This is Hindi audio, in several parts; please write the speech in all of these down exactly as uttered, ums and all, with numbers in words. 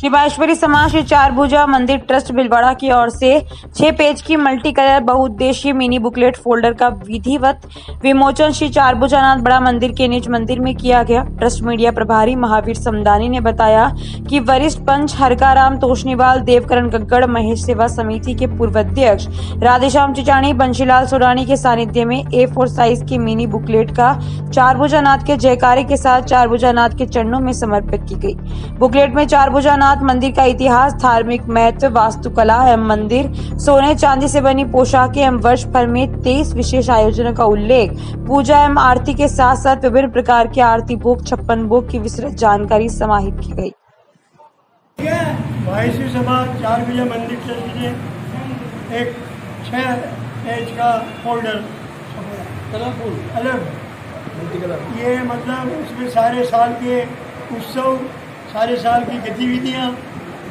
श्री बाहेश्वरी समाज श्री चार बुजा मंदिर ट्रस्ट बिलवाड़ा की ओर से छह पेज की मल्टी कलर बहुउद्देशीय मिनी बुकलेट फोल्डर का विधिवत विमोचन श्री चारभुजा नाथ बड़ा मंदिर के निज मंदिर में किया गया। ट्रस्ट मीडिया प्रभारी महावीर समदानी ने बताया कि वरिष्ठ पंच हरकाराम तोषनीवाल, देवकरण गगड़, महेश सेवा समिति के पूर्व अध्यक्ष राधेश्याम चिचानी, बंशीलाल सुरानी के सानिध्य में ए फोर साइज की मिनी बुकलेट का चारभुजा नाथ के जयकारे के साथ चारभुजा नाथ के चरणों में समर्पित की गई। बुकलेट में चारभुजा नाथ मंदिर का इतिहास, धार्मिक महत्व, वास्तुकला एवं मंदिर सोने चांदी से बनी पोशाकें एवं वर्ष भर में तेईस विशेष आयोजनों का उल्लेख, पूजा एवं आरती के साथ साथ विभिन्न प्रकार के आरती भोग, छप्पन भोग की विस्तृत जानकारी समाहित की गई। भाईश्री समाज चार बुजा मंदिर ट्रस्ट के एक छह पेज का फोल्डर कलरफुल अलग, ये मतलब उसमें सारे साल के उत्सव, सारे साल की गतिविधियाँ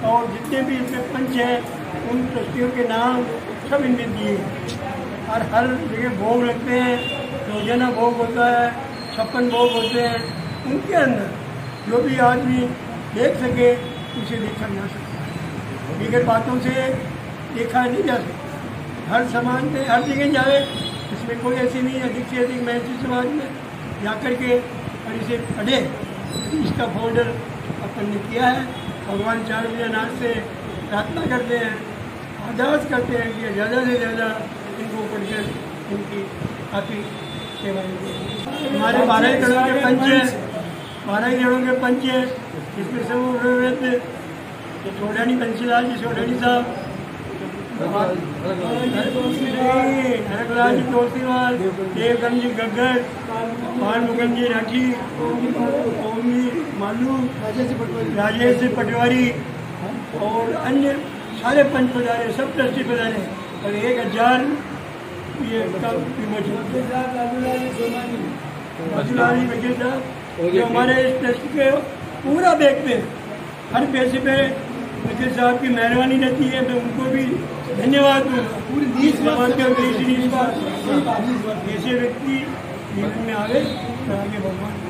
और जितने भी इसमें पंच हैं उन ट्रस्टियों के नाम सब इनमें दिए और हर जगह भोग रखते हैं। रोजाना भोग होता है, छप्पन भोग होते हैं, उनके अंदर जो भी आदमी देख सके उसे देखा जा सकता है, दीगर बातों से देखा नहीं जा सकता। हर समाज में हर जगह जाए इसमें कोई ऐसी नहीं, अधिक से अधिक महसी समाज में जाकर के और इसे पढ़े। इसका फोल्डर अपन ने किया है। भगवान चारभुजा नाथ से प्रार्थना करते हैं, अरदास करते हैं कि ज़्यादा से ज़्यादा इनको पढ़कर इनकी काफ़ी सेवाएं। हमारे बारह ही जड़ों के पंच हैं, बारह ही जड़ों के पंच हैं इसमें सब उन्होंने थे। तो सोडानी कंसी लाल जी, सोडानी साहब, हरकाराम तोषनीवाल, देवकरण गगड, मान मुगंजी, राखी ओमी मालू, राजेश पटवारी और अन्य सारे पंच पधारे, सब ट्रस्टी पधारे और एक हजार ये कम जो हमारे ट्रस्ट के पूरा देखते हैं। हर पेशे पे वकील साहब की मेहरबानी रहती है, मैं उनको भी धन्यवाद दूँगा। पूरी देश समाज के देश देश व्यक्ति जीवन में आगे आगे भगवान